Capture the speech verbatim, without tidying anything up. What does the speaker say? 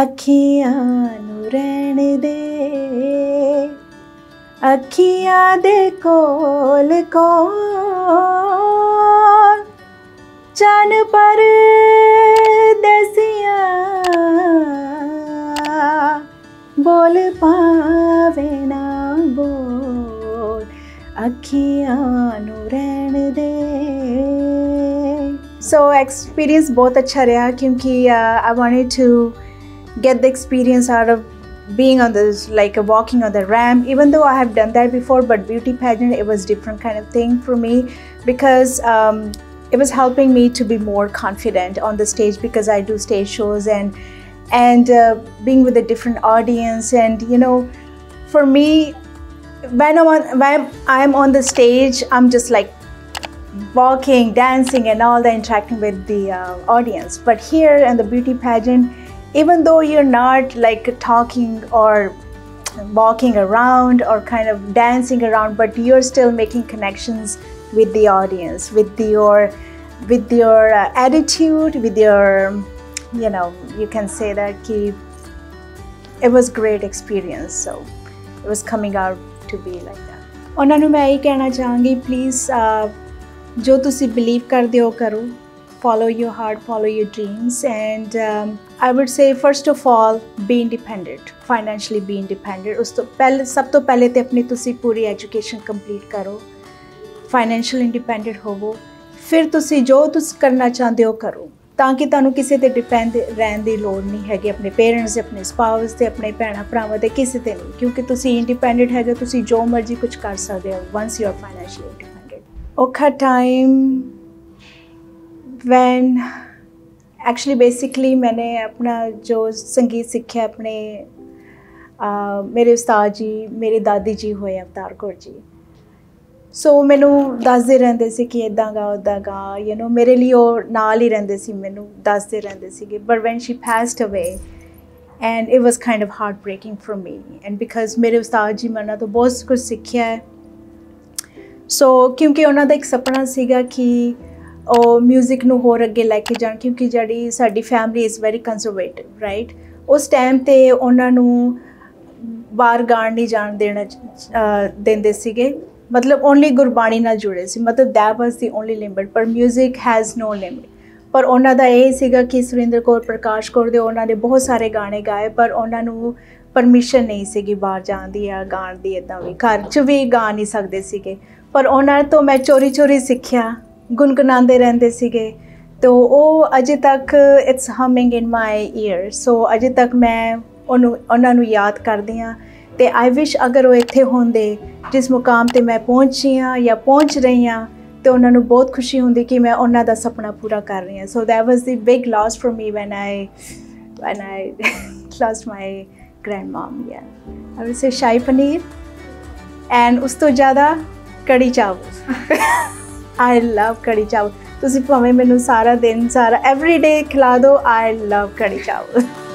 अखियां नू रैण दे, अखियां दे कोल कोल चन पर दसियां बोल पावे ना बोल, अखियां नू रैण दे। सो एक्सपीरियंस बहुत अच्छा रहा क्योंकि I wanted to get the experience out of being on this, like walking on the ramp, even though I have done that before, but beauty pageant, it was different kind of thing for me because um, it was helping me to be more confident on the stage because I do stage shows and and uh, being with a different audience. And you know, for me, when I'm on, when I'm on the stage, I'm just like walking, dancing and all that, interacting with the uh, audience. But here in the beauty pageant, even though you're not like talking or walking around or kind of dancing around, but you're still making connections with the audience, with your with your uh, attitude, with your, you know, you can say that ki, it was great experience. So it was coming out to be like that. ਉਹਨਾਂ ਨੂੰ ਮੈਂ ਇਹ ਕਹਿਣਾ ਚਾਹਾਂਗੀ, please ਜੋ ਤੁਸੀਂ believe ਕਰਦੇ ਹੋ ਕਰੋ, follow your heart, follow your dreams. And um, I would say first of all, be independent, financially be independent. उस तो पहले सब तो पहले तो अपनी तुसी पूरी एजुकेशन कंप्लीट करो, फाइनेंशियल इंडिपेंडेंट होवो, फिर तुसी जो तुस करना चाहते हो करो, ताकि तुहानू किसी ते डिपेंड रहने की लोड़ नहीं हैगी, अपने पेरेंट्स से, अपने स्पाउस से, अपने भैन भरावां से, किसी ते नहीं, क्योंकि तुसी इंडिपेंडेंट हैगे, तुसी जो मर्जी कुछ कर सकते हो once you are financially independent. औखा टाइम वैन एक्चुअली बेसिकली मैंने अपना जो संगीत सीखा अपने आ, मेरे उस्ताद जी, मेरे दादी जी हुए अवतार कौर जी। सो so, मैनू दसते रहते सी कि इदा गा उदा गा, यू नो मेरे लिए वो नाल ही रहते सी, मैनू दसते रहते सी। But when she passed away and it was kind of heartbreaking for me and because मेरे उस्ताद जी मैंने तो बहुत कुछ सीखा है। सो so, क्योंकि उन्होंने एक सपना सीगा कि और म्यूजिक नू होर अगे लैके जान, क्योंकि जिहड़ी साडी family is very conservative right, उस टाइम ते उन्हां नू बाहर गाण नहीं जान देना देंदे सीगे, मतलब ओनली गुरबाणी नाल जुड़े सी, मतलब that was the only limit, पर म्यूजिक हैज़ नो लिमिट। पर उन्हां दा इह सीगा कि सुरेंद्र कौर, प्रकाश कौर दे उन्हां ने बहुत सारे गाने गाए, पर उन्हां नू परमिशन नहीं सीगी बाहर जाण दी या गाण दी, इदां भी घर च भी गा नहीं सकदे सीगे। पर उन्हां तो मैं चोरी चोरी सिੱਖਿਆ, गुनगुनाते रहते सीगे, तो वो अजे तक it's humming in my ear. So अजे तक मैं उन्होंने याद करती हाँ तो आई विश अगर वो इत्थे होंदे, जिस मुकाम पर मैं पहुँची हाँ या पहुँच रही हाँ, तो उन्होंने बहुत खुशी होंदी कि मैं उन्हों दा सपना पूरा कर रही हाँ। So that was the big loss for me when I when I lost my grand mom. या I will say shahi paneer and उस तो ज़्यादा कड़ी चावल। आई लव कड़ी चावल, तुसी भावें मैनू सारा दिन सारा एवरी डे खिला दो, आई लव कड़ी चावल।